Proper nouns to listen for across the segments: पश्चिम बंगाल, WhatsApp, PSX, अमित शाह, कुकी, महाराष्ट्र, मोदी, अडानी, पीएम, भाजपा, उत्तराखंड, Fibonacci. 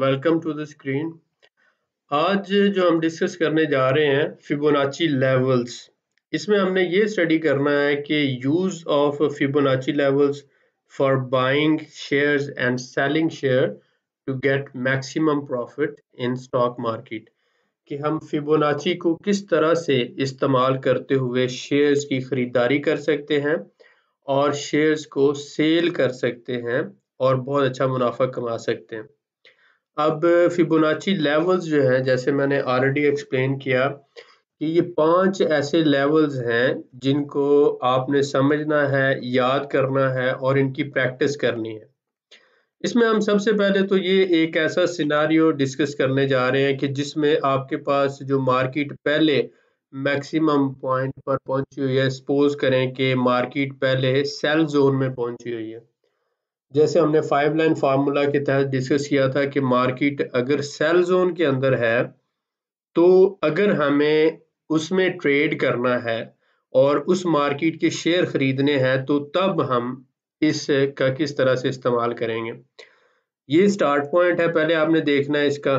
Welcome to the screen. आज जो हम डिस्कस करने जा रहे हैं फिबोनाची लेवल्स, इसमें हमने ये स्टडी करना है कि use of Fibonacci levels for buying shares and selling share to get maximum profit in stock market, कि हम फिबोनाची को किस तरह से इस्तेमाल करते हुए शेयर्स की खरीदारी कर सकते हैं और शेयर्स को सेल कर सकते हैं और बहुत अच्छा मुनाफा कमा सकते हैं। अब फिबोनाची लेवल्स जो हैं, जैसे मैंने ऑलरेडी एक्सप्लेन किया कि ये 5 ऐसे लेवल्स हैं जिनको आपने समझना है, याद करना है और इनकी प्रैक्टिस करनी है। इसमें हम सबसे पहले तो ये एक ऐसा सिनारियो डिस्कस करने जा रहे हैं कि जिसमें आपके पास जो मार्केट पहले मैक्सिमम पॉइंट पर पहुंची हुई है, सपोज करें कि मार्केट पहले सेल जोन में पहुंची हुई है। जैसे हमने 5 लाइन फार्मूला के तहत डिस्कस किया था कि मार्केट अगर सेल जोन के अंदर है तो अगर हमें उसमें ट्रेड करना है और उस मार्केट के शेयर खरीदने हैं तो तब हम इसका किस तरह से इस्तेमाल करेंगे। ये स्टार्ट पॉइंट है, पहले आपने देखना है इसका,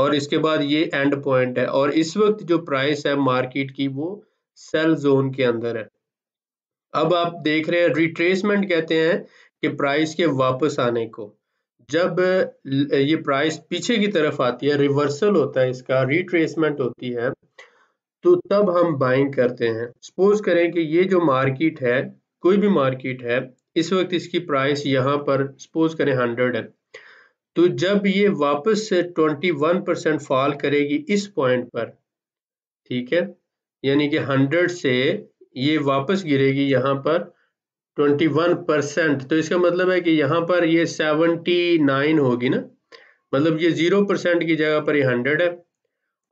और इसके बाद ये एंड पॉइंट है, और इस वक्त जो प्राइस है मार्केट की वो सेल जोन के अंदर है। अब आप देख रहे हैं रिट्रेसमेंट कहते हैं कि प्राइस के वापस आने को। जब ये प्राइस पीछे की तरफ आती है, रिवर्सल होता है, इसका रिट्रेसमेंट होती है, तो तब हम बाइंग करते हैं। सपोज करें कि ये जो मार्केट है, कोई भी मार्केट है, इस वक्त इसकी प्राइस यहाँ पर सपोज करें 100 है, तो जब ये वापस से 21% फॉल करेगी इस पॉइंट पर, ठीक है, यानी कि 100 से ये वापस गिरेगी यहाँ पर 21%, तो इसका मतलब है कि यहाँ पर ये 79 होगी ना, मतलब ये 0% की जगह पर ये 100 है,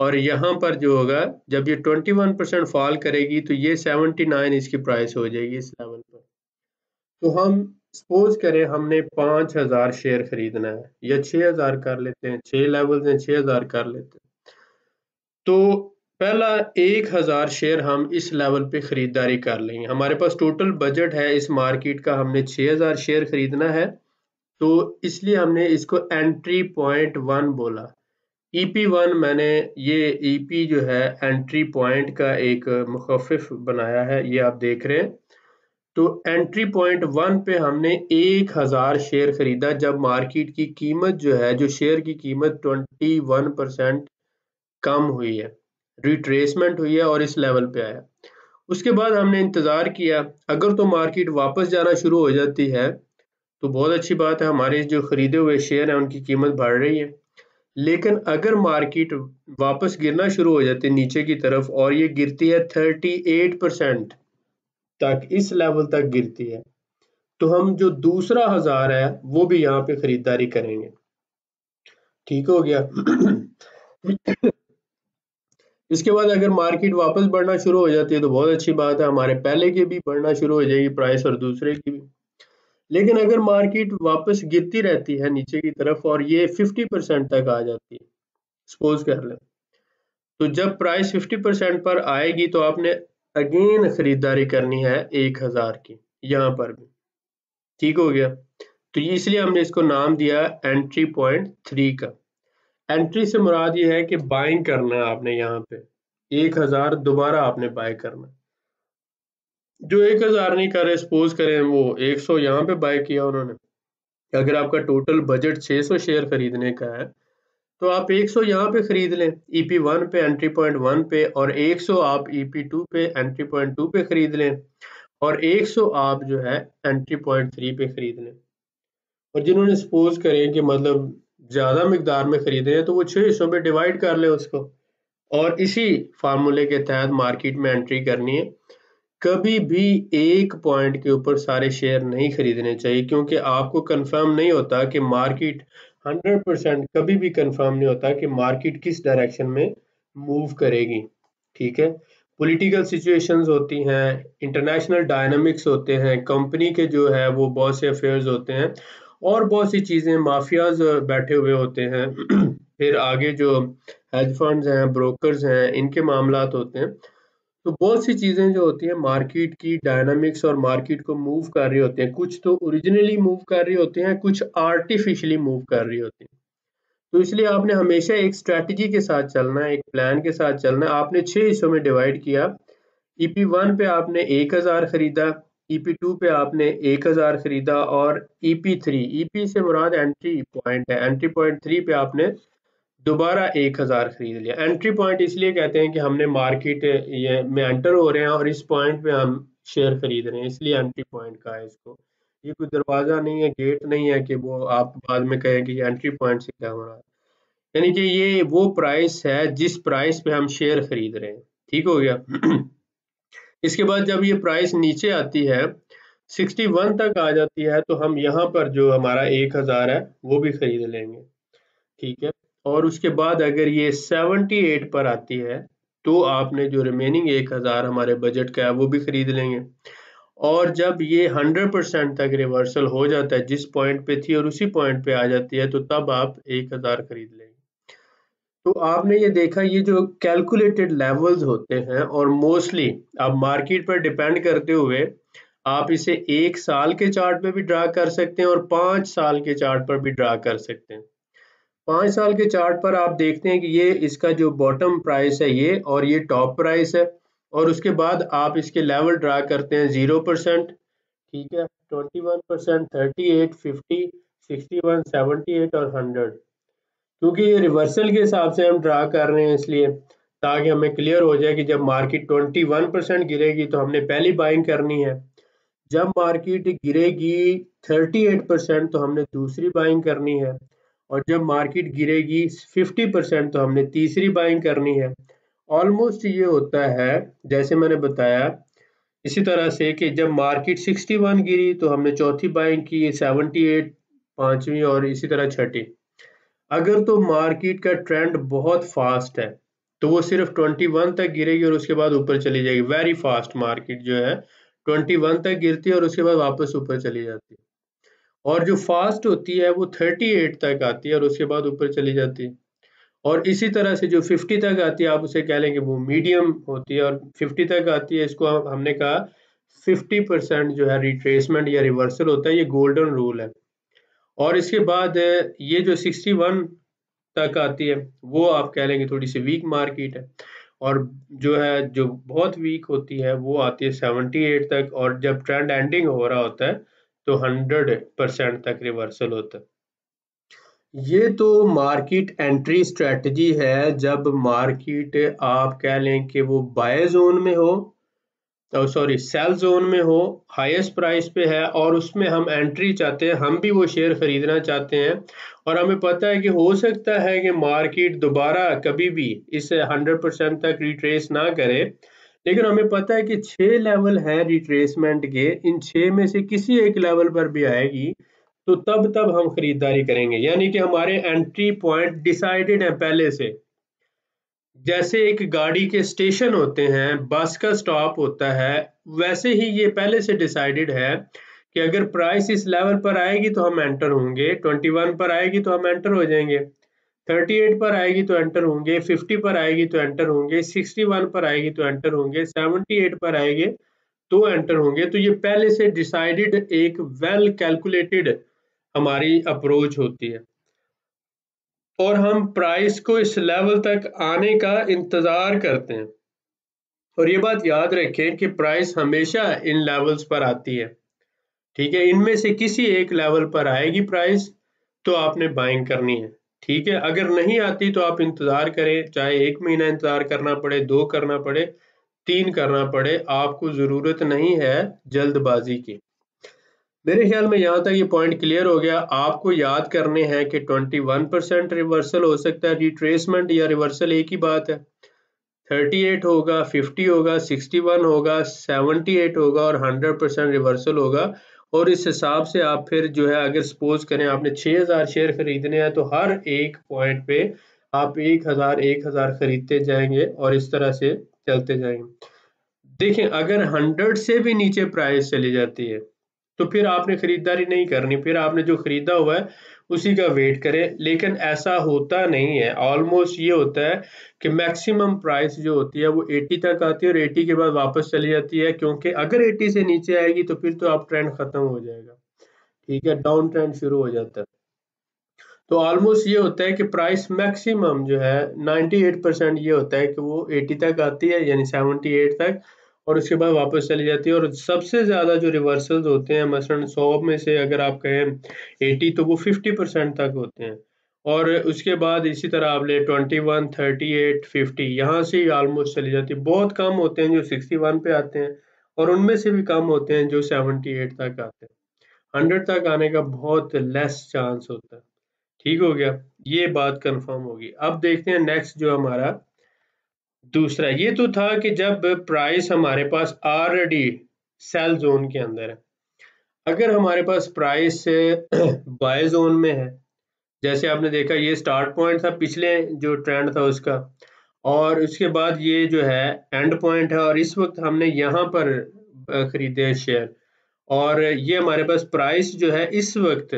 और यहाँ पर जो होगा जब ये 21% फॉल करेगी तो ये 79 इसकी प्राइस हो जाएगी इस लेवल पर। तो हम सपोज करें हमने 5000 शेयर खरीदना है या 6000 कर लेते हैं, 6 लेवल्स हैं, 6000 कर लेते हैं। तो पहला 1000 शेयर हम इस लेवल पे खरीदारी कर लेंगे। हमारे पास टोटल बजट है इस मार्केट का, हमने 6000 शेयर खरीदना है, तो इसलिए हमने इसको एंट्री पॉइंट 1 बोला। EP1 मैंने ये EP जो है एंट्री पॉइंट का एक मुखफ़िफ़ बनाया है, ये आप देख रहे हैं। तो एंट्री पॉइंट 1 पे हमने 1000 शेयर खरीदा जब मार्केट की कीमत जो है, जो शेयर की कीमत 21% कम हुई है, रिट्रेसमेंट हुई है और इस लेवल पे आया। उसके बाद हमने इंतज़ार किया, अगर तो मार्केट वापस जाना शुरू हो जाती है तो बहुत अच्छी बात है, हमारे जो ख़रीदे हुए शेयर हैं उनकी कीमत बढ़ रही है। लेकिन अगर मार्केट वापस गिरना शुरू हो जाती है नीचे की तरफ और ये गिरती है 38% तक, इस लेवल तक गिरती है, तो हम जो दूसरा 1000 है वो भी यहाँ पे खरीदारी करेंगे। ठीक हो गया। इसके बाद अगर मार्केट वापस बढ़ना शुरू हो जाती है तो बहुत अच्छी बात है, हमारे पहले के भी बढ़ना शुरू हो जाएगी प्राइस और दूसरे की भी। लेकिन अगर मार्केट वापस गिरती रहती है नीचे की तरफ और ये 50% तक आ जाती है, सपोज कर लें, तो जब प्राइस 50% पर आएगी तो आपने अगेन खरीदारी करनी है 1000 की, यहाँ पर भी। ठीक हो गया। तो इसलिए हमने इसको नाम दिया एंट्री पॉइंट 3 का। एंट्री से मुराद ये है कि बाइंग करना है आपने, यहाँ पे 1000 दोबारा आपने बाय करना। जो 1000 नहीं कर रहे, सपोज करें वो 100 यहाँ पे बाय किया उन्होंने, अगर आपका टोटल बजट 600 शेयर खरीदने का है तो आप 100 यहाँ पे खरीद लें EP1 पे एंट्री पॉइंट 1 पे, और 100 आप EP2 पे एंट्री पॉइंट 2 पे खरीद लें, और 100 आप जो है एंट्री पॉइंट 3 पे खरीद लें। और जिन्होंने सपोज करें कि मतलब ज़्यादा मिकदार में खरीदे हैं तो वो 600 पे डिवाइड कर लें उसको, और इसी फार्मूले के तहत मार्केट में एंट्री करनी है। कभी भी 1 पॉइंट के ऊपर सारे शेयर नहीं खरीदने चाहिए, क्योंकि आपको कंफर्म नहीं होता कि मार्केट 100% कभी भी कंफर्म नहीं होता कि मार्केट किस डायरेक्शन में मूव करेगी। ठीक है, पॉलिटिकल सिचुएशंस होती हैं, इंटरनेशनल डायनामिक्स होते हैं, कंपनी के जो है वो बहुत से अफेयर्स होते हैं और बहुत सी चीज़ें, माफियाज बैठे हुए होते हैं, फिर आगे जो हेज फंड्स हैं, ब्रोकर्स हैं, इनके मामलात होते हैं। तो बहुत सी चीज़ें जो होती हैं मार्केट की डायनामिक्स और मार्केट को मूव कर रही होते हैं, कुछ तो ओरिजिनली मूव कर रही होते हैं, कुछ आर्टिफिशियली मूव कर रही होती हैं। तो इसलिए आपने हमेशा एक स्ट्रैटेजी के साथ चलना है, एक प्लान के साथ चलना है। आपने 6 हिस्सों में डिवाइड किया। EP1 पे आपने 1000 खरीदा, EP2 पे आपने 1000 खरीदा और EP3, EP से मुराद एंट्री पॉइंट है, एंट्री पॉइंट 3 पे आपने दोबारा 1000 खरीद लिया। एंट्री पॉइंट इसलिए कहते हैं कि हमने मार्केट में एंटर हो रहे हैं और इस पॉइंट पे हम शेयर खरीद रहे हैं, इसलिए एंट्री पॉइंट कहा है इसको। ये कोई दरवाज़ा नहीं है, गेट नहीं है कि वो आप बाद में कहें कि एंट्री पॉइंट से क्या हो रहा है, यानी कि ये वो प्राइस है जिस प्राइस पे हम शेयर खरीद रहे हैं। ठीक हो गया। इसके बाद जब ये प्राइस नीचे आती है 61 तक आ जाती है तो हम यहाँ पर जो हमारा 1000 है वो भी खरीद लेंगे, ठीक है। और उसके बाद अगर ये 78 पर आती है तो आपने जो रिमेनिंग 1000 हमारे बजट का है वो भी खरीद लेंगे। और जब ये 100% तक रिवर्सल हो जाता है जिस पॉइंट पे थी और उसी पॉइंट पे आ जाती है तो तब आप 1000 खरीद लेंगे। तो आपने ये देखा, ये जो कैलकुलेटेड लेवल्स होते हैं और मोस्टली आप मार्केट पर डिपेंड करते हुए आप इसे 1 साल के चार्ट पे भी ड्रा कर सकते हैं और 5 साल के चार्ट पर भी ड्रा कर सकते हैं। 5 साल के चार्ट पर आप देखते हैं कि ये इसका जो बॉटम प्राइस है ये और ये टॉप प्राइस है और उसके बाद आप इसके लेवल ड्रा करते हैं 0%, ठीक है, 21%, 38, 50, 61, 78 और 100। क्योंकि ये रिवर्सल के हिसाब से हम ड्रा कर रहे हैं इसलिए ताकि हमें क्लियर हो जाए कि जब मार्केट 21% गिरेगी तो हमने पहली बाइंग करनी है, जब मार्केट गिरेगी 38% तो हमने दूसरी बाइंग करनी है और जब मार्केट गिरेगी 50% तो हमने तीसरी बाइंग करनी है। ऑलमोस्ट ये होता है जैसे मैंने बताया इसी तरह से कि जब मार्केट 61 गिरी तो हमने चौथी बाइंग की, 78, पाँचवीं और इसी तरह छठी। अगर तो मार्केट का ट्रेंड बहुत फास्ट है तो वो सिर्फ 21 तक गिरेगी और उसके बाद ऊपर चली जाएगी। वेरी फास्ट मार्केट जो है 21 तक गिरती है और उसके बाद वापस ऊपर चली जाती है। और जो फास्ट होती है वो 38 तक आती है और उसके बाद ऊपर चली जाती है। और इसी तरह से जो 50 तक आती है आप उसे कह लेंगे वो मीडियम होती है और 50 तक आती है इसको हमने कहा 50% जो है रिट्रेसमेंट या रिवर्सल होता है, ये गोल्डन रूल है। और इसके बाद ये जो 61 तक आती है वो आप कह लेंगे थोड़ी सी वीक मार्केट है और जो बहुत वीक होती है वो आती है 78 तक और जब ट्रेंड एंडिंग हो रहा होता है तो 100% तक रिवर्सल होता है। ये तो मार्केट एंट्री स्ट्रेटजी है जब मार्केट आप कह लें कि वो बाय जोन में हो, सेल जोन में हो, हाईएस्ट प्राइस पे है और उसमें हम एंट्री चाहते हैं, हम भी वो शेयर खरीदना चाहते हैं और हमें पता है कि हो सकता है कि मार्केट दोबारा कभी भी इसे 100% तक रिट्रेस ना करे, लेकिन हमें पता है कि 6 लेवल हैं रिट्रेसमेंट के, इन 6 में से किसी एक लेवल पर भी आएगी तो तब हम खरीदारी करेंगे। यानी कि हमारे एंट्री पॉइंट डिसाइडेड है पहले से। जैसे एक गाड़ी के स्टेशन होते हैं, बस का स्टॉप होता है, वैसे ही ये पहले से डिसाइडेड है कि अगर प्राइस इस लेवल पर आएगी तो हम एंटर होंगे, 21 पर आएगी तो हम एंटर हो जाएंगे, 38 पर आएगी तो एंटर होंगे, 50 पर आएगी तो एंटर होंगे, 61 पर आएगी तो एंटर होंगे, 78 पर आएंगे तो एंटर होंगे। तो ये पहले से डिसाइडेड एक वेल कैलकुलेटेड हमारी अप्रोच होती है और हम प्राइस को इस लेवल तक आने का इंतज़ार करते हैं। और ये बात याद रखें कि प्राइस हमेशा इन लेवल्स पर आती है, ठीक है, इनमें से किसी एक लेवल पर आएगी प्राइस तो आपने बाइंग करनी है, ठीक है। अगर नहीं आती तो आप इंतज़ार करें, चाहे 1 महीना इंतज़ार करना पड़े, 2 करना पड़े, 3 करना पड़े, आपको ज़रूरत नहीं है जल्दबाजी की। मेरे ख्याल में यहाँ तक ये पॉइंट क्लियर हो गया। आपको याद करने हैं कि 21% रिवर्सल हो सकता है, रिट्रेसमेंट या रिवर्सल एक ही बात है, 38 होगा, 50 होगा, 61 होगा, 78 होगा और 100% रिवर्सल होगा। और इस हिसाब से आप फिर जो है अगर सपोज करें आपने 6000 शेयर खरीदने हैं तो हर एक पॉइंट पे आप 1000 खरीदते जाएंगे और इस तरह से चलते जाएंगे। देखें अगर 100 से भी नीचे प्राइस चली जाती है तो फिर आपने खरीदारी नहीं करनी, फिर आपने जो खरीदा हुआ है उसी का वेट करें, लेकिन ऐसा होता नहीं है। ऑलमोस्ट ये होता है कि मैक्सिमम प्राइस जो होती है वो 80 तक आती है और 80 के बाद वापस चली जाती है, क्योंकि अगर 80 से नीचे आएगी तो फिर तो आप ट्रेंड खत्म हो जाएगा, ठीक है, डाउन ट्रेंड शुरू हो जाता है। तो ऑलमोस्ट ये होता है कि प्राइस मैक्सिमम जो है 98% ये होता है कि वो 80 तक आती है यानी 78 तक, और उसके बाद वापस चली जाती है। और सबसे ज़्यादा जो रिवर्सल्स होते हैं मसलन 100 में से अगर आप कहें 80 तो वो 50% तक होते हैं। और उसके बाद इसी तरह आप ले 21, 38, 50 यहाँ से ही ऑलमोस्ट चली जाती है। बहुत कम होते हैं जो 61 पे आते हैं और उनमें से भी कम होते हैं जो 78 तक आते हैं। 100 तक आने का बहुत लेस चांस होता है। ठीक हो गया, ये बात कंफर्म होगी। अब देखते हैं नेक्स्ट जो हमारा दूसरा, ये तो था कि जब प्राइस हमारे पास ऑलरेडी सेल जोन के अंदर है। अगर हमारे पास प्राइस बाय जोन में है, जैसे आपने देखा ये स्टार्ट पॉइंट था पिछले जो ट्रेंड था उसका, और उसके बाद ये जो है एंड पॉइंट है, और इस वक्त हमने यहाँ पर खरीदे शेयर, और ये हमारे पास प्राइस जो है इस वक्त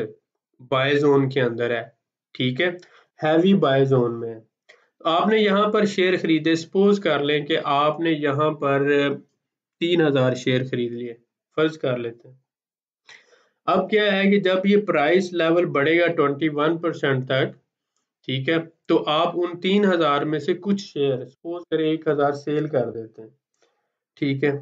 बाय जोन के अंदर है। ठीक है, हैवी बाय जोन में। तो आपने यहाँ पर शेयर खरीदे, सपोज कर लें कि आपने यहाँ पर 3000 शेयर खरीद लिए, फर्ज कर लेते हैं। अब क्या है कि जब ये प्राइस लेवल बढ़ेगा 21% तक, ठीक है, तो आप उन 3000 में से कुछ शेयर सपोज करें 1000 सेल कर देते हैं। ठीक है,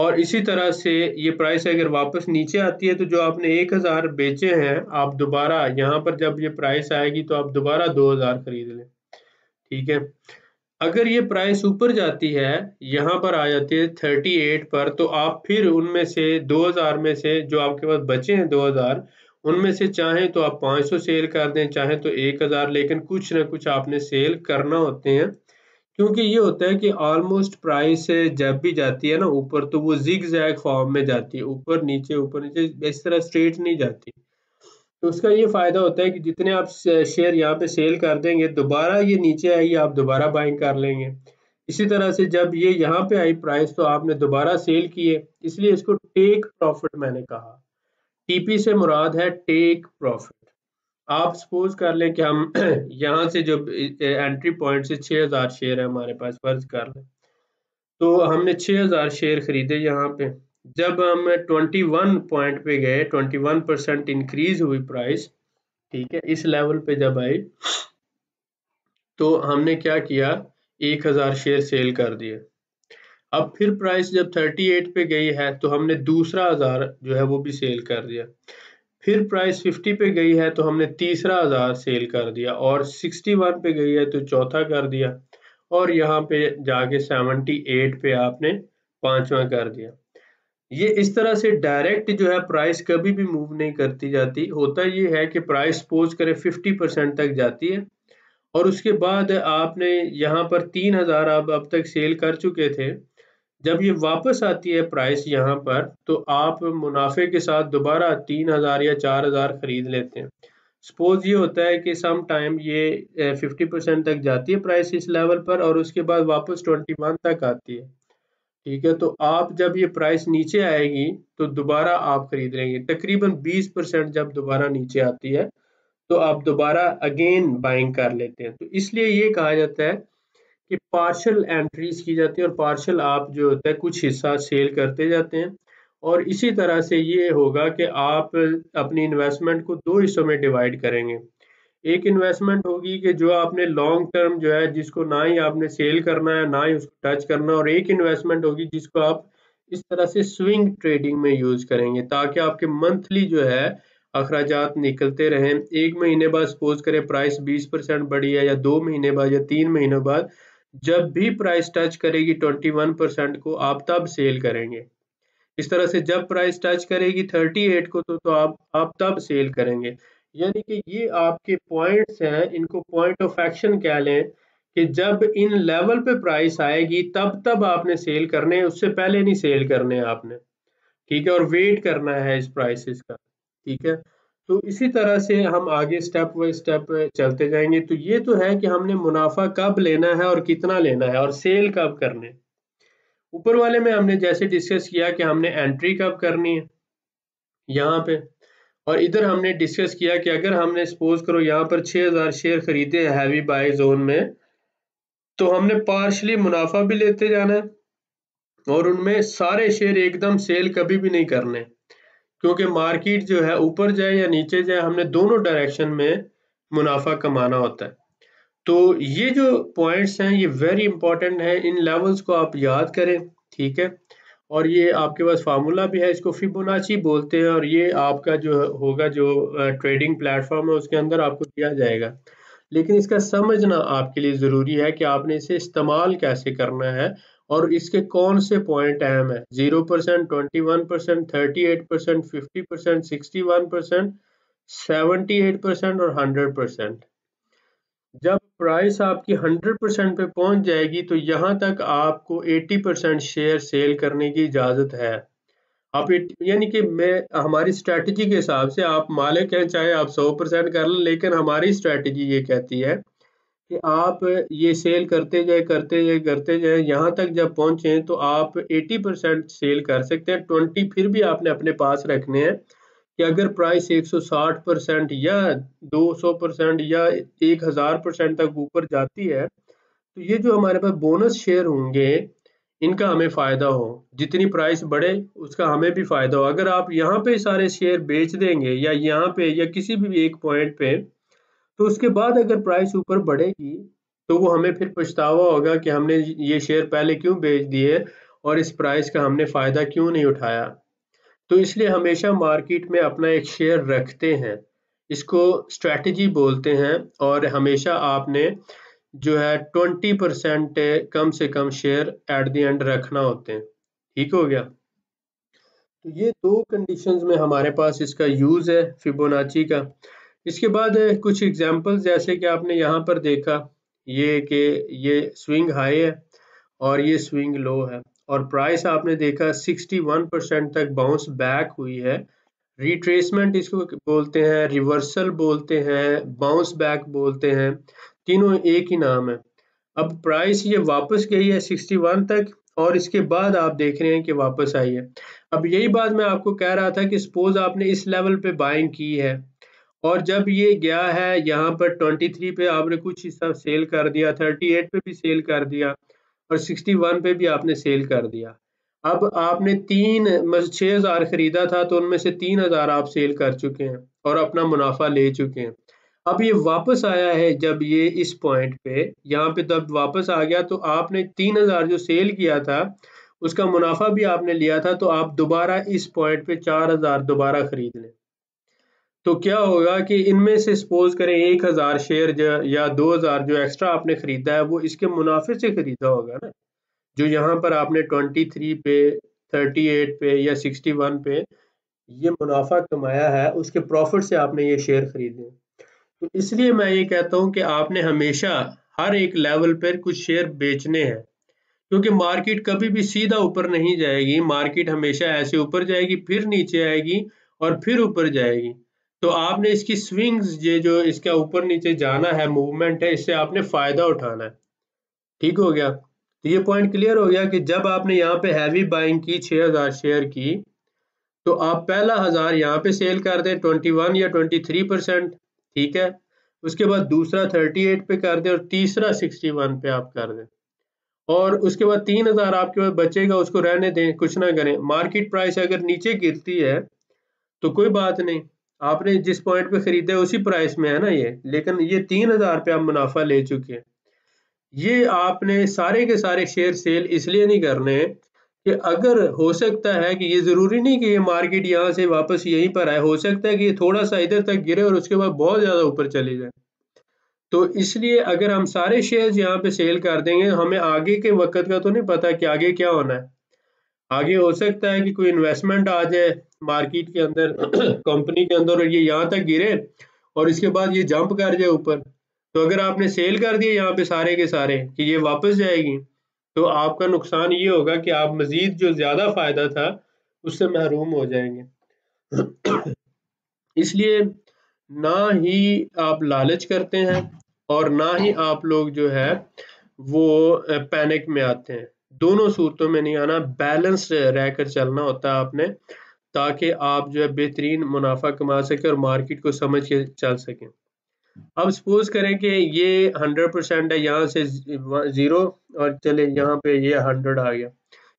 और इसी तरह से ये प्राइस अगर वापस नीचे आती है तो जो आपने 1000 बेचे हैं आप दोबारा यहाँ पर जब ये प्राइस आएगी तो आप दोबारा 2000 खरीद लें। ठीक है, अगर ये प्राइस ऊपर जाती है, यहाँ पर आ जाती है 38 पर, तो आप फिर उनमें से 2000 में से जो आपके पास बचे हैं 2000 उनमें से चाहे तो आप 500 सेल कर दें, चाहे तो 1000, लेकिन कुछ ना कुछ आपने सेल करना होते हैं। क्योंकि ये होता है कि ऑलमोस्ट प्राइस जब भी जाती है ना ऊपर तो वो जिग-जैग फॉर्म में जाती है, ऊपर नीचे ऊपर नीचे, इस तरह स्ट्रेट नहीं जाती। तो उसका ये फ़ायदा होता है कि जितने आप शेयर यहाँ पे सेल कर देंगे दोबारा ये नीचे आएगी, आप दोबारा बाइंग कर लेंगे। इसी तरह से जब ये यहाँ पे आई प्राइस तो आपने दोबारा सेल किए, इसलिए इसको टेक प्रॉफिट मैंने कहा। टीपी से मुराद है टेक प्रॉफिट। आप सपोज कर लें कि हम यहाँ से जो एंट्री पॉइंट से 6000 शेयर है हमारे पास, फर्ज कर लें, तो हमने 6000 शेयर खरीदे यहाँ पे। जब हम 21 पॉइंट पे गए, 21% इंक्रीज हुई प्राइस, ठीक है, इस लेवल पे जब आई तो हमने क्या किया 1000 शेयर सेल कर दिए। अब फिर प्राइस जब 38 पे गई है तो हमने दूसरा 1000 जो है वो भी सेल कर दिया। फिर प्राइस 50 पे गई है तो हमने तीसरा 1000 सेल कर दिया, और 61 पे गई है तो चौथा कर दिया, और यहाँ पे जाके 78 पे आपने पांचवा कर दिया। ये इस तरह से डायरेक्ट जो है प्राइस कभी भी मूव नहीं करती जाती। होता ये है कि प्राइस सपोज करें 50% तक जाती है, और उसके बाद आपने यहाँ पर 3000 आप अब तक सेल कर चुके थे। जब ये वापस आती है प्राइस यहाँ पर तो आप मुनाफे के साथ दोबारा 3000 या 4000 खरीद लेते हैं। सपोज ये होता है कि सम टाइम ये 50% तक जाती है प्राइस इस लेवल पर, और उसके बाद वापस 21 तक आती है। ठीक है, तो आप जब ये प्राइस नीचे आएगी तो दोबारा आप खरीद लेंगे। तकरीबन 20% जब दोबारा नीचे आती है तो आप दोबारा अगेन बाइंग कर लेते हैं। तो इसलिए ये कहा जाता है कि पार्शल एंट्रीज की जाती है, और पार्शल आप जो होता है कुछ हिस्सा सेल करते जाते हैं। और इसी तरह से ये होगा कि आप अपनी इन्वेस्टमेंट को दो हिस्सों में डिवाइड करेंगे। एक इन्वेस्टमेंट होगी कि जो आपने लॉन्ग टर्म जो है जिसको ना ही आपने सेल करना है ना ही उसको टच करना, और एक इन्वेस्टमेंट होगी जिसको आप इस तरह से स्विंग ट्रेडिंग में यूज़ करेंगे ताकि आपके मंथली जो है अखराजात निकलते रहें। एक महीने बाद सपोज करें प्राइस 20% बढ़ी है, या 2 महीने बाद या 3 महीनों बाद जब भी प्राइस टच करेगी 21% को आप तब सेल करेंगे। इस तरह से जब प्राइस टच करेगी 38 को तो आप तब सेल करेंगे। यानी कि ये आपके पॉइंट्स हैं, इनको पॉइंट ऑफ एक्शन कह लें कि जब इन लेवल पे प्राइस आएगी तब आपने सेल करने हैं, उससे पहले नहीं सेल करने आपने। ठीक है, और वेट करना है इस प्राइसेस का। ठीक है, तो इसी तरह से हम आगे स्टेप बाई स्टेप चलते जाएंगे। तो ये तो है कि हमने मुनाफा कब लेना है और कितना लेना है, और सेल कब करने। ऊपर वाले में हमने जैसे डिस्कस किया कि हमने एंट्री कब करनी है यहाँ पे, और इधर हमने डिस्कस किया कि अगर हमने सपोज करो यहाँ पर 6000 शेयर खरीदे हैं हैवी बाय जोन में, तो हमने पार्शली मुनाफा भी लेते जाना है, और उनमें सारे शेयर एकदम सेल कभी भी नहीं करने, क्योंकि मार्केट जो है ऊपर जाए या नीचे जाए हमने दोनों डायरेक्शन में मुनाफा कमाना होता है। तो ये जो पॉइंट्स हैं ये वेरी इंपॉर्टेंट है, इन लेवल्स को आप याद करें, ठीक है। और ये आपके पास फार्मूला भी है, इसको फिबोनाची बोलते हैं, और ये आपका जो होगा जो ट्रेडिंग प्लेटफॉर्म है उसके अंदर आपको दिया जाएगा। लेकिन इसका समझना आपके लिए ज़रूरी है कि आपने इसे इस्तेमाल कैसे करना है और इसके कौन से पॉइंट अहम है। 0%, 21%, 38%, 50%, 61%, 78% और 100%। जब प्राइस आपकी 100% पे पहुंच जाएगी तो यहाँ तक आपको 80% शेयर सेल करने की इजाज़त है। आप यानी कि मैं हमारी स्ट्रैटेजी के हिसाब से आप मालिक हैं, चाहे आप 100% कर लें, लेकिन हमारी स्ट्रैटेजी ये कहती है कि आप ये सेल करते जाए, यहाँ तक जब पहुँचें तो आप 80% सेल कर सकते हैं। 20 फिर भी आपने अपने पास रखने हैं कि अगर प्राइस 160% या 200% या 1000% तक ऊपर जाती है तो ये जो हमारे पास बोनस शेयर होंगे इनका हमें फ़ायदा हो, जितनी प्राइस बढ़े उसका हमें भी फ़ायदा हो। अगर आप यहाँ पे सारे शेयर बेच देंगे या यहाँ पे या किसी भी एक पॉइंट पे, तो उसके बाद अगर प्राइस ऊपर बढ़ेगी तो वो हमें फिर पछतावा होगा कि हमने ये शेयर पहले क्यों बेच दिए और इस प्राइस का हमने फ़ायदा क्यों नहीं उठाया। तो इसलिए हमेशा मार्केट में अपना एक शेयर रखते हैं, इसको स्ट्रैटेजी बोलते हैं। और हमेशा आपने जो है 20% कम से कम शेयर एट द एंड रखना होते हैं, ठीक हो गया। तो ये दो कंडीशंस में हमारे पास इसका यूज़ है फिबोनाची का। इसके बाद कुछ एग्जांपल्स जैसे कि आपने यहाँ पर देखा ये कि ये स्विंग हाई है और ये स्विंग लो है, और प्राइस आपने देखा 61% तक बाउंस बैक हुई है। रिट्रेसमेंट इसको बोलते हैं, रिवर्सल बोलते हैं, बाउंस बैक बोलते हैं, तीनों एक ही नाम है। अब प्राइस ये वापस गई है 61 तक और इसके बाद आप देख रहे हैं कि वापस आई है। अब यही बात मैं आपको कह रहा था कि सपोज आपने इस लेवल पे बाइंग की है और जब ये गया है यहाँ पर 23 पे आपने कुछ हिस्सा सेल कर दिया, 38 पे भी सेल कर दिया और 61 पे भी आपने सेल कर दिया। अब आपने 6,000 खरीदा था तो उनमें से 3,000 आप सेल कर चुके हैं और अपना मुनाफा ले चुके हैं। अब ये वापस आया है जब ये इस पॉइंट पे यहाँ पे तब वापस आ गया तो आपने 3,000 जो सेल किया था उसका मुनाफा भी आपने लिया था, तो आप दोबारा इस पॉइंट पे 4,000 दोबारा खरीद लें तो क्या होगा कि इनमें से सपोज करें 1,000 शेयर या 2,000 जो एक्स्ट्रा आपने खरीदा है वो इसके मुनाफे से खरीदा होगा ना, जो यहाँ पर आपने 23 पे, 38 पे या 61 पे ये मुनाफा कमाया है उसके प्रॉफिट से आपने ये शेयर खरीदे। तो इसलिए मैं ये कहता हूँ कि आपने हमेशा हर एक लेवल पर कुछ शेयर बेचने हैं, क्योंकि मार्केट कभी भी सीधा ऊपर नहीं जाएगी। मार्केट हमेशा ऐसे ऊपर जाएगी, फिर नीचे आएगी और फिर ऊपर जाएगी। तो आपने इसकी स्विंग्स ये जो इसका ऊपर नीचे जाना है मूवमेंट है, इससे आपने फ़ायदा उठाना है, ठीक हो गया। तो ये पॉइंट क्लियर हो गया कि जब आपने यहाँ पे हैवी बाइंग की 6,000 शेयर की तो आप पहला 1,000 यहाँ पे सेल कर दें 21 या 23%, ठीक है। उसके बाद दूसरा 38 पे कर दें और तीसरा 61 पे आप कर दें, और उसके बाद 3,000 आपके पास बचेगा उसको रहने दें, कुछ ना करें। मार्केट प्राइस अगर नीचे गिरती है तो कोई बात नहीं, आपने जिस पॉइंट पे खरीदा है उसी प्राइस में है ना ये, लेकिन ये 3,000 पे आप मुनाफा ले चुके हैं। ये आपने सारे के सारे शेयर सेल इसलिए नहीं करने कि अगर हो सकता है कि ये ज़रूरी नहीं कि ये मार्केट यहाँ से वापस यहीं पर आए, हो सकता है कि ये थोड़ा सा इधर तक गिरे और उसके बाद बहुत ज़्यादा ऊपर चले जाए। तो इसलिए अगर हम सारे शेयर्स यहाँ पे सेल कर देंगे, हमें आगे के वक्त का तो नहीं पता कि आगे क्या होना है। आगे हो सकता है कि कोई इन्वेस्टमेंट आ जाए मार्केट के अंदर, कंपनी के अंदर, और ये यहाँ तक गिरे और इसके बाद ये जंप कर जाए ऊपर। तो अगर आपने सेल कर दिए यहाँ पे सारे के सारे कि ये वापस जाएगी, तो आपका नुकसान ये होगा कि आप मज़ीद जो ज़्यादा फ़ायदा था उससे महरूम हो जाएंगे। इसलिए ना ही आप लालच करते हैं और ना ही आप लोग जो है वो पैनिक में आते हैं, दोनों सूरतों में नहीं आना, बैलेंस रहकर चलना होता है आपने, ताकि आप जो है बेहतरीन मुनाफा कमा सकें और मार्केट को समझ के चल सकें। अब सपोज करें कि ये 100% है, यहाँ से 0 और चले यहाँ पे ये 100 आ गया,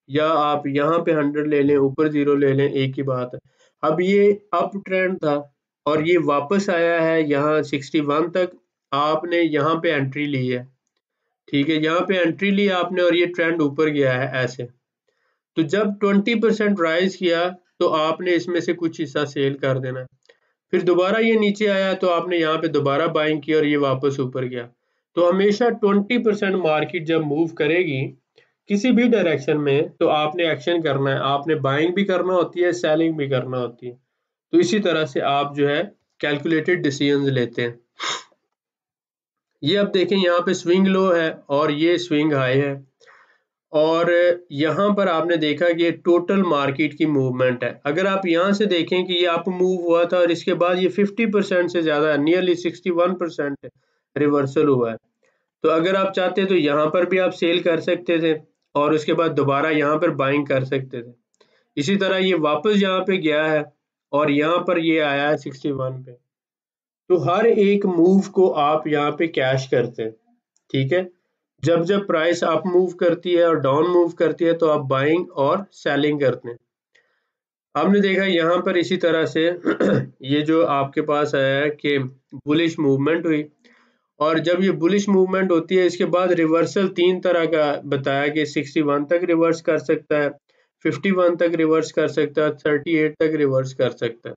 या आप यहाँ पे 100 ले लें ऊपर 0 ले लें, एक ही बात है। अब ये अप ट्रेंड था और ये वापस आया है यहाँ 61 तक, आपने यहाँ पे एंट्री ली है, ठीक है, यहाँ पे एंट्री ली आपने और ये ट्रेंड ऊपर गया है ऐसे। तो जब 20% राइज किया तो आपने इसमें से कुछ हिस्सा सेल कर देना। फिर दोबारा ये नीचे आया तो आपने यहाँ पे दोबारा बाइंग की और ये वापस ऊपर गया। तो हमेशा 20% मार्केट जब मूव करेगी किसी भी डायरेक्शन में तो आपने एक्शन करना है, आपने बाइंग भी करना होती है, सेलिंग भी करना होती है। तो इसी तरह से आप जो है कैलकुलेटेड डिसीजंस लेते हैं। ये अब देखें यहाँ पे स्विंग लो है और ये स्विंग हाई है, और यहाँ पर आपने देखा कि ये टोटल मार्केट की मूवमेंट है। अगर आप यहाँ से देखें कि ये आप मूव हुआ था और इसके बाद ये 50% से ज़्यादा, नियरली 61% रिवर्सल हुआ है। तो अगर आप चाहते तो यहाँ पर भी आप सेल कर सकते थे और उसके बाद दोबारा यहाँ पर बाइंग कर सकते थे। इसी तरह ये वापस यहाँ पे गया है और यहाँ पर ये आया है 61 पे। तो हर एक मूव को आप यहाँ पे कैश करते हैं, ठीक है। जब जब प्राइस अप मूव करती है और डाउन मूव करती है तो आप बाइंग और सेलिंग करते हैं। आपने देखा यहाँ पर इसी तरह से ये जो आपके पास आया है कि बुलिश मूवमेंट हुई, और जब ये बुलिश मूवमेंट होती है इसके बाद रिवर्सल तीन तरह का बताया कि 61 तक रिवर्स कर सकता है, 51 तक रिवर्स कर सकता है, 38 तक रिवर्स कर सकता है,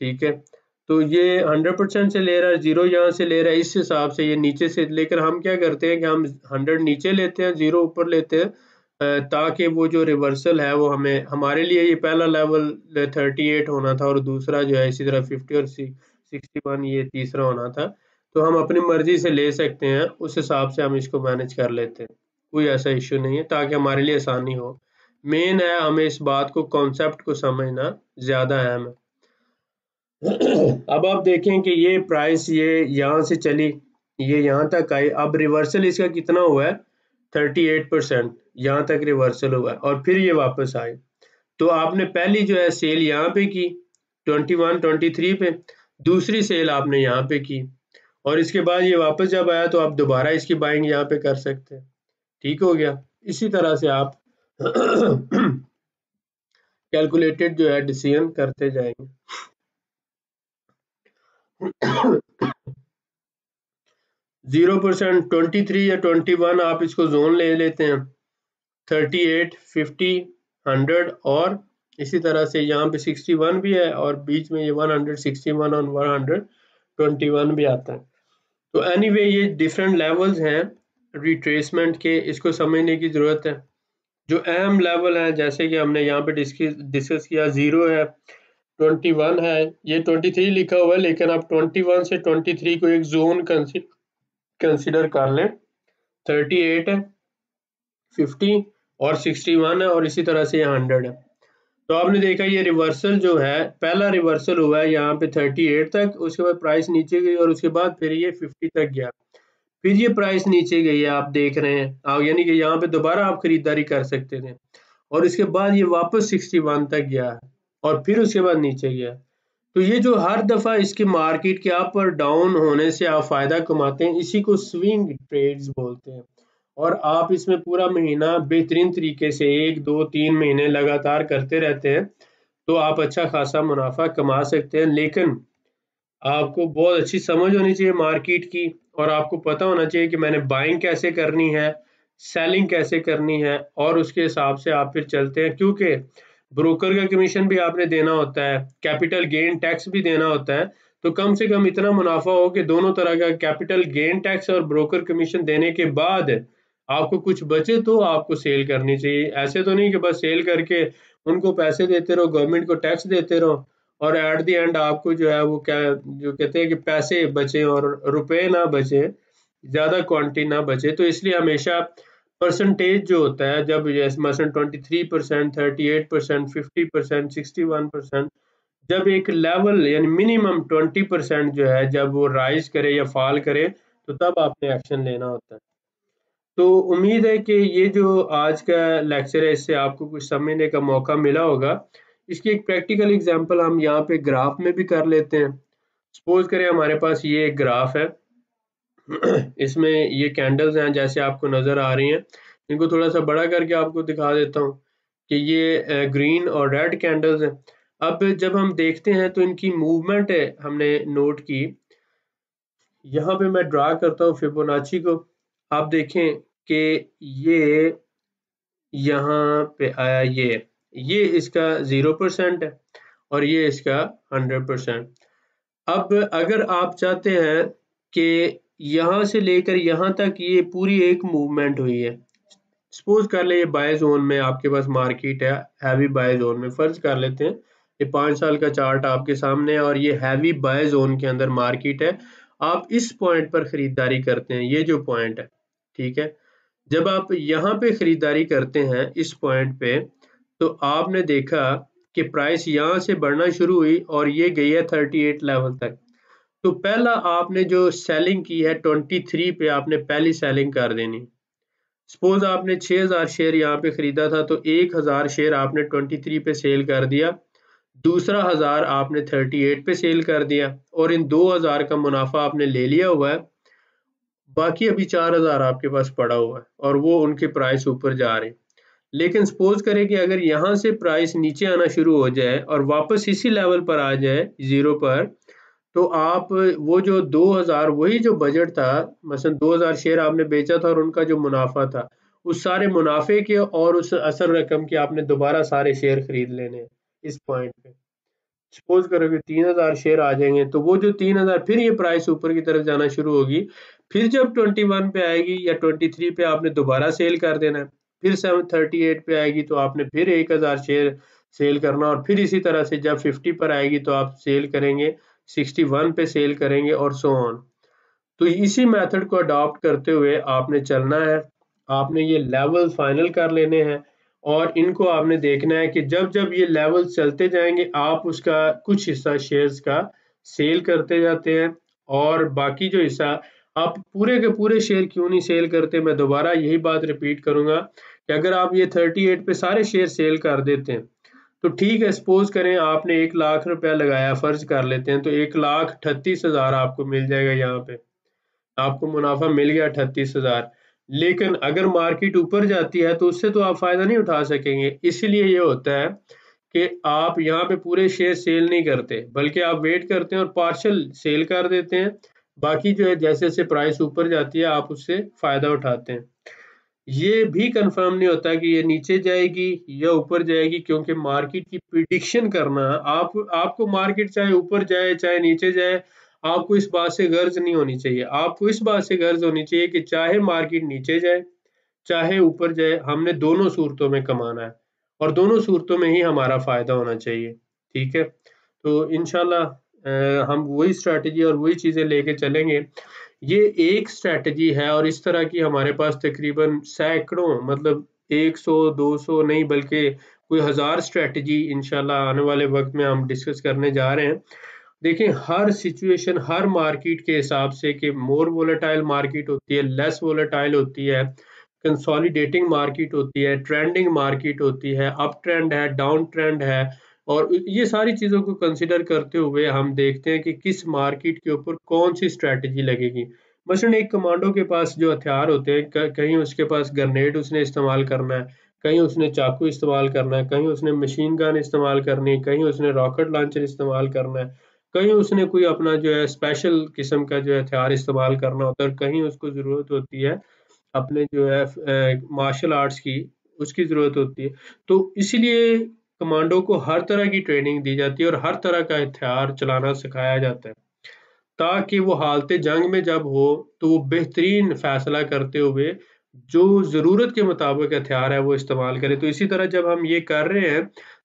ठीक है। तो ये 100% से ले रहा है, जीरो यहाँ से ले रहा है, इस हिसाब से ये नीचे से लेकर हम क्या करते हैं कि हम 100 नीचे लेते हैं, जीरो ऊपर लेते हैं, ताकि वो जो रिवर्सल है वो हमें, हमारे लिए ये पहला लेवल 38 होना था और दूसरा जो है इसी तरह 50 और 61 ये तीसरा होना था। तो हम अपनी मर्जी से ले सकते हैं, उस हिसाब से हम इसको मैनेज कर लेते हैं, कोई ऐसा इशू नहीं है, ताकि हमारे लिए आसानी हो। मेन है हमें इस बात को, कॉन्सेप्ट को समझना ज़्यादा अहम है। अब आप देखें कि ये प्राइस ये यहाँ से चली, ये यहाँ तक आई, अब रिवर्सल इसका कितना हुआ है 38%, यहाँ तक रिवर्सल हुआ है और फिर ये वापस आई। तो आपने पहली जो है सेल यहाँ पे की 21-23 पे, दूसरी सेल आपने यहाँ पे की और इसके बाद ये वापस जब आया तो आप दोबारा इसकी बाइंग यहाँ पे कर सकते हैं, ठीक हो गया। इसी तरह से आप कैलकुलेटेड जो है डिसीजन करते जाएंगे। जीरो % 23 या 21 आप इसको जोन ले लेते हैं, 38, 50, 100 और इसी तरह से यहाँ पे 61 भी है और बीच में ये 161 और 121 भी आता है। तो एनीवे ये डिफरेंट लेवल्स हैं रिट्रेसमेंट के, इसको समझने की ज़रूरत है। जो अहम लेवल है जैसे कि हमने यहाँ पे डिस्कस किया, 0 है, 21 है, ये 23 लिखा हुआ है, लेकिन आप 21 से 23 को एक जोन कंसिडर कर लें। 38 है, 50 और 61 है और इसी तरह से 100 है। तो आपने देखा ये रिवर्सल जो है, पहला रिवर्सल हुआ है यहाँ पे 38 तक, उसके बाद प्राइस नीचे गई और उसके बाद फिर ये 50 तक गया, फिर ये प्राइस नीचे गई है, आप देख रहे हैं आप, यानी कि यहाँ पे दोबारा आप खरीदारी कर सकते थे और इसके बाद ये वापस 61 तक गया है और फिर उसके बाद नीचे गया। तो ये जो हर दफ़ा इसकी मार्केट के अप और डाउन होने से आप फ़ायदा कमाते हैं, इसी को स्विंग ट्रेड्स बोलते हैं। और आप इसमें पूरा महीना बेहतरीन तरीके से 1, 2, 3 महीने लगातार करते रहते हैं तो आप अच्छा खासा मुनाफा कमा सकते हैं। लेकिन आपको बहुत अच्छी समझ होनी चाहिए मार्केट की, और आपको पता होना चाहिए कि मैंने बाइंग कैसे करनी है, सेलिंग कैसे करनी है, और उसके हिसाब से आप फिर चलते हैं, क्योंकि ब्रोकर का कमीशन भी आपने देना होता है, कैपिटल गेन टैक्स भी देना होता है। तो कम से कम इतना मुनाफा हो कि दोनों तरह का कैपिटल गेन टैक्स और ब्रोकर कमीशन देने के बाद आपको कुछ बचे तो आपको सेल करनी चाहिए। ऐसे तो नहीं कि बस सेल करके उनको पैसे देते रहो, गवर्नमेंट को टैक्स देते रहो, और एट द एंड आपको जो है वो क्या जो कहते हैं कि पैसे बचे और रुपए ना बचे, ज़्यादा क्वांटिटी ना बचे। तो इसलिए हमेशा परसेंटेज जो होता है, जब मसलन 23%, 38%, 50%, 61%, जब एक लेवल यानी मिनिमम 20% जो है जब वो राइज करे या फॉल करे तो तब आपने एक्शन लेना होता है। तो उम्मीद है कि ये जो आज का लेक्चर है इससे आपको कुछ समझने का मौका मिला होगा। इसकी एक प्रैक्टिकल एग्जांपल हम यहाँ पे ग्राफ में भी कर लेते हैं। सपोज करें हमारे पास ये एक ग्राफ है, इसमें ये कैंडल्स हैं जैसे आपको नज़र आ रही हैं, इनको थोड़ा सा बड़ा करके आपको दिखा देता हूँ कि ये ग्रीन और रेड कैंडल्स हैं। अब जब हम देखते हैं तो इनकी मूवमेंट है हमने नोट की। यहाँ पे मैं ड्रा करता हूँ फिबोनाची को, आप देखें कि ये यहाँ पे आया, ये इसका 0% है और ये इसका 100%। अब अगर आप चाहते हैं कि यहाँ से लेकर यहाँ तक ये पूरी एक मूवमेंट हुई है, सपोज कर ले ये बाय जोन में आपके पास मार्केट है, हैवी बाय जोन में फर्ज कर लेते हैं, ये 5 साल का चार्ट आपके सामने है और ये हैवी बाय जोन के अंदर मार्केट है। आप इस पॉइंट पर खरीदारी करते हैं, ये जो पॉइंट है, ठीक है, जब आप यहाँ पे खरीदारी करते हैं इस पॉइंट पे, तो आपने देखा कि प्राइस यहाँ से बढ़ना शुरू हुई और ये गई है 38 लेवल तक। तो पहला आपने जो सेलिंग की है 23 पे, आपने पहली सेलिंग कर देनी। सपोज आपने 6000 शेयर यहाँ पे खरीदा था, तो 1000 शेयर आपने 23 पे सेल कर दिया, दूसरा 1000 आपने 38 पे सेल कर दिया और इन 2000 का मुनाफा आपने ले लिया हुआ है। बाकी अभी 4000 आपके पास पड़ा हुआ है और वो उनके प्राइस ऊपर जा रहे हैं। लेकिन सपोज करें कि अगर यहाँ से प्राइस नीचे आना शुरू हो जाए और वापस इसी लेवल पर आ जाए 0 पर, तो आप वो जो 2000, वही जो बजट था, मसलन 2000 शेयर आपने बेचा था और उनका जो मुनाफा था, उस सारे मुनाफे के और उस असल रकम के आपने दोबारा सारे शेयर खरीद लेने इस पॉइंट पे। सपोज करो कि 3000 शेयर आ जाएंगे, तो वो जो 3000, फिर ये प्राइस ऊपर की तरफ जाना शुरू होगी, फिर जब 21 पे आएगी या 23 पे आपने दोबारा सेल कर देना है, फिर 738 पे आएगी तो आपने फिर 1000 शेयर सेल करना, और फिर इसी तरह से जब 50 पर आएगी तो आप सेल करेंगे, 61 पे सेल करेंगे और सो ऑन। तो इसी मेथड को अडॉप्ट करते हुए आपने चलना है, आपने ये लेवल फाइनल कर लेने हैं और इनको आपने देखना है कि जब जब ये लेवल चलते जाएंगे आप उसका कुछ हिस्सा शेयर्स का सेल करते जाते हैं और बाकी जो हिस्सा आप पूरे के पूरे शेयर क्यों नहीं सेल करते। मैं दोबारा यही बात रिपीट करूंगा कि अगर आप ये 38 पे सारे शेयर सेल कर देते हैं तो ठीक है, सपोज करें आपने 1 लाख रुपया लगाया, फर्ज कर लेते हैं, तो 1,38,000 आपको मिल जाएगा, यहाँ पे आपको मुनाफा मिल गया 38,000। लेकिन अगर मार्केट ऊपर जाती है तो उससे तो आप फायदा नहीं उठा सकेंगे, इसलिए ये होता है कि आप यहाँ पे पूरे शेयर सेल नहीं करते, बल्कि आप वेट करते हैं और पार्शल सेल कर देते हैं, बाकी जो है जैसे जैसे प्राइस ऊपर जाती है आप उससे फायदा उठाते हैं। ये भी कंफर्म नहीं होता कि ये नीचे जाएगी या ऊपर जाएगी, क्योंकि मार्केट की प्रिडिक्शन करना, आपको मार्केट चाहे ऊपर जाए चाहे नीचे जाए, आपको इस बात से गर्ज नहीं होनी चाहिए। आपको इस बात से गर्ज होनी चाहिए कि चाहे मार्केट नीचे जाए चाहे ऊपर जाए, हमने दोनों सूरतों में कमाना है और दोनों सूरतों में ही हमारा फायदा होना चाहिए, ठीक है। तो इंशाल्लाह हम वही स्ट्रैटेजी और वही चीज़ें लेके चलेंगे। ये एक स्ट्रैटेजी है और इस तरह की हमारे पास तकरीबन सैकड़ों, मतलब 100-200 नहीं बल्कि कोई 1000 स्ट्रैटेजी इंशाल्लाह आने वाले वक्त में हम डिस्कस करने जा रहे हैं। देखिए हर सिचुएशन, हर मार्केट के हिसाब से कि मोर वोलेटाइल मार्केट होती है, लेस वोलेटाइल होती है, कंसोलिडेटिंग मार्केट होती है, ट्रेंडिंग मार्केट होती है, अप ट्रेंड है, डाउन ट्रेंड है, और ये सारी चीज़ों को कंसिडर करते हुए हम देखते हैं कि किस मार्केट के ऊपर कौन सी स्ट्रैटेजी लगेगी। मसलन एक कमांडो के पास जो हथियार होते हैं, कहीं उसके पास ग्रेनेड उसने इस्तेमाल करना है, कहीं उसने चाकू इस्तेमाल करना है, कहीं उसने मशीन गन इस्तेमाल करनी है, कहीं उसने रॉकेट लॉन्चर इस्तेमाल करना है, कहीं उसने कोई अपना जो है स्पेशल किस्म का जो है हथियार इस्तेमाल करना होता है, और कहीं उसको ज़रूरत होती है अपने जो है मार्शल आर्ट्स की, उसकी ज़रूरत होती है। तो इसीलिए कमांडो को हर तरह की ट्रेनिंग दी जाती है और हर तरह का हथियार चलाना सिखाया जाता है, ताकि वो हालते जंग में जब हो तो वो बेहतरीन फैसला करते हुए जो ज़रूरत के मुताबिक हथियार है वो इस्तेमाल करे। तो इसी तरह जब हम ये कर रहे हैं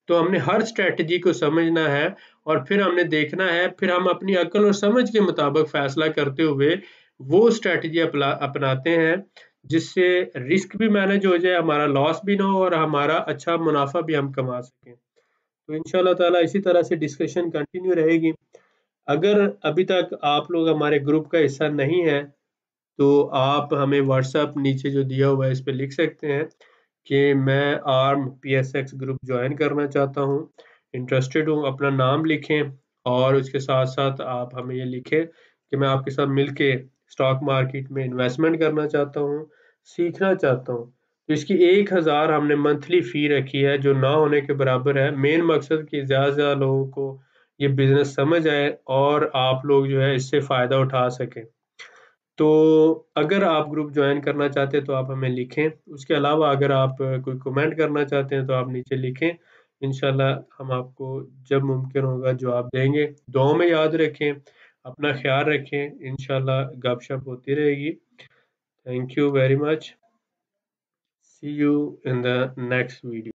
तो हमने हर स्ट्रेटजी को समझना है और फिर हमने देखना है, फिर हम अपनी अकल और समझ के मुताबिक फैसला करते हुए वो स्ट्रेटजी अपनाते हैं जिससे रिस्क भी मैनेज हो जाए, हमारा लॉस भी ना हो और हमारा अच्छा मुनाफा भी हम कमा सकें। तो इंशाल्लाह ताला इसी तरह से डिस्कशन कंटिन्यू रहेगी। अगर अभी तक आप लोग हमारे ग्रुप का हिस्सा नहीं है तो आप हमें व्हाट्सएप नीचे जो दिया हुआ है इस पे लिख सकते हैं कि मैं आर्म PSX ग्रुप ज्वाइन करना चाहता हूँ, इंटरेस्टेड हूँ। अपना नाम लिखें और उसके साथ साथ आप हमें ये लिखें कि मैं आपके साथ मिल के स्टॉक मार्केट में इन्वेस्टमेंट करना चाहता हूँ, सीखना चाहता हूँ। तो इसकी 1000 हमने मंथली फ़ी रखी है जो ना होने के बराबर है। मेन मकसद कि ज़्यादा से ज़्यादा लोगों को ये बिज़नेस समझ आए और आप लोग जो है इससे फ़ायदा उठा सकें। तो अगर आप ग्रुप ज्वाइन करना चाहते हैं तो आप हमें लिखें। उसके अलावा अगर आप कोई कमेंट करना चाहते हैं तो आप नीचे लिखें, इंशाल्लाह हम आपको जब मुमकिन होगा जवाब देंगे। दुआओं में याद रखें, अपना ख्याल रखें, इंशाल्लाह गपशप होती रहेगी। Thank you very much. See you in the next video.